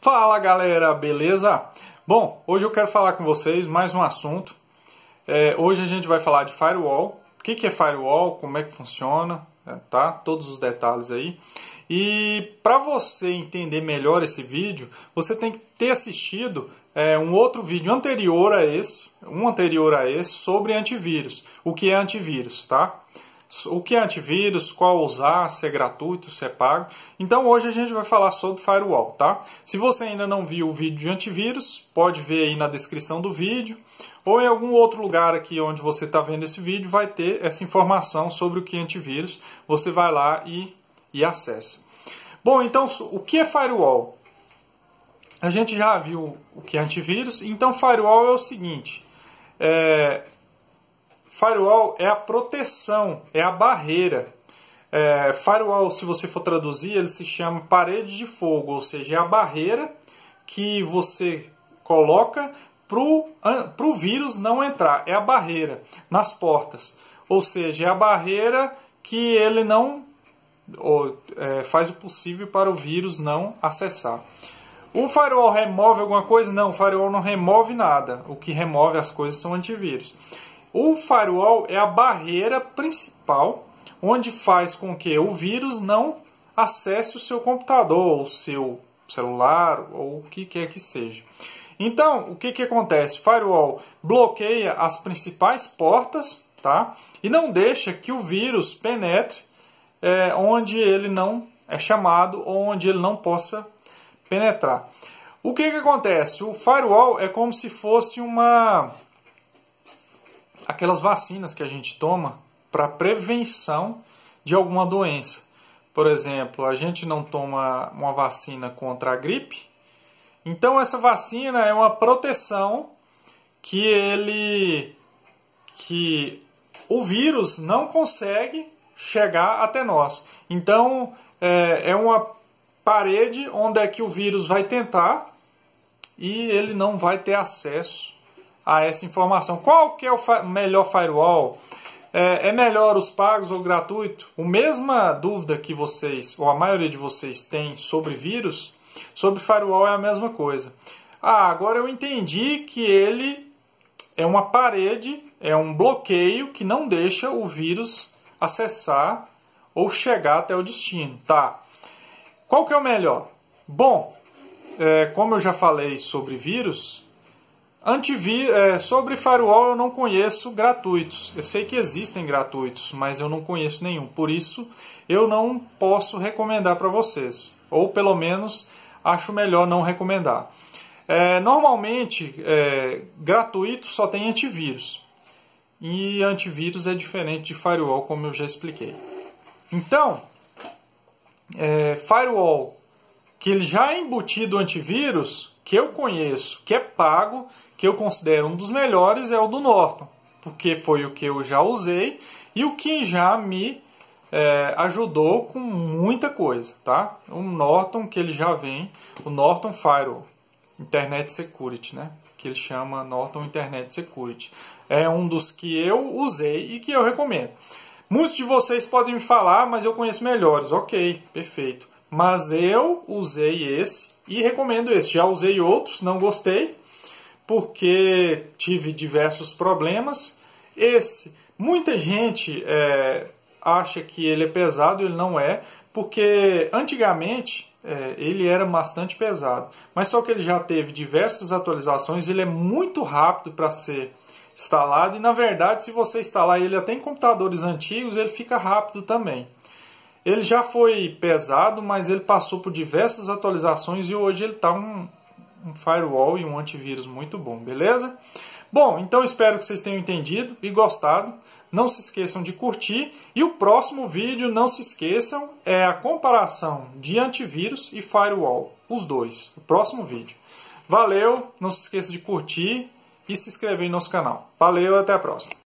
Fala galera, beleza? Bom, hoje eu quero falar com vocês mais um assunto. Hoje a gente vai falar de firewall. O que é firewall, como é que funciona, tá? Todos os detalhes aí. E para você entender melhor esse vídeo, você tem que ter assistido um outro vídeo anterior a esse, sobre antivírus. O que é antivírus, tá? O que é antivírus, qual usar, se é gratuito, se é pago. Então hoje a gente vai falar sobre firewall, tá? Se você ainda não viu o vídeo de antivírus, pode ver aí na descrição do vídeo, ou em algum outro lugar aqui onde você está vendo esse vídeo, vai ter essa informação sobre o que é antivírus. Você vai lá e acessa. Bom, então o que é firewall? A gente já viu o que é antivírus, então firewall é o seguinte... Firewall é a proteção, é a barreira. Firewall, se você for traduzir, ele se chama parede de fogo, ou seja, é a barreira que você coloca para o vírus não entrar. É a barreira nas portas, ou seja, é a barreira que ele não faz o possível para o vírus não acessar. O firewall remove alguma coisa? Não, o firewall não remove nada. O que remove as coisas são antivírus. O firewall é a barreira principal onde faz com que o vírus não acesse o seu computador, o seu celular ou o que quer que seja. Então, o que acontece? Firewall bloqueia as principais portas, tá? E não deixa que o vírus penetre onde ele não é chamado ou onde ele não possa penetrar. O que acontece? O firewall é como se fosse uma... aquelas vacinas que a gente toma para prevenção de alguma doença. Por exemplo, a gente não toma uma vacina contra a gripe, então essa vacina é uma proteção que o vírus não consegue chegar até nós. Então é uma parede onde é que o vírus vai tentar e ele não vai ter acesso a essa informação. Qual que é o melhor firewall? É melhor os pagos ou gratuito? A mesma dúvida que vocês, ou a maioria de vocês, tem sobre vírus, sobre firewall é a mesma coisa. Ah, agora eu entendi que ele é uma parede, é um bloqueio que não deixa o vírus acessar ou chegar até o destino. Tá. Qual que é o melhor? Bom, como eu já falei sobre vírus, sobre firewall eu não conheço gratuitos. Eu sei que existem gratuitos, mas eu não conheço nenhum. Por isso, eu não posso recomendar para vocês. Ou pelo menos, acho melhor não recomendar. Normalmente, gratuito só tem antivírus. E antivírus é diferente de firewall, como eu já expliquei. Então, firewall que ele já é embutido antivírus... que eu conheço, que é pago, que eu considero um dos melhores, é o do Norton, porque foi o que eu já usei e o que já me ajudou com muita coisa, tá? O Norton, que ele já vem, o Norton Firewall, Internet Security, né? Que ele chama Norton Internet Security. É um dos que eu usei e que eu recomendo. Muitos de vocês podem me falar, mas eu conheço melhores. Ok, perfeito. Mas eu usei esse e recomendo esse. Já usei outros, não gostei, porque tive diversos problemas. Esse, muita gente acha que ele é pesado, ele não é, porque antigamente ele era bastante pesado. Mas só que ele já teve diversas atualizações, ele é muito rápido para ser instalado. E na verdade, se você instalar ele até em computadores antigos, ele fica rápido também. Ele já foi pesado, mas ele passou por diversas atualizações e hoje ele está um firewall e um antivírus muito bom, beleza? Bom, então espero que vocês tenham entendido e gostado. Não se esqueçam de curtir. E o próximo vídeo, não se esqueçam, é a comparação de antivírus e firewall. Os dois, o próximo vídeo. Valeu, não se esqueça de curtir e se inscrever no nosso canal. Valeu, até a próxima.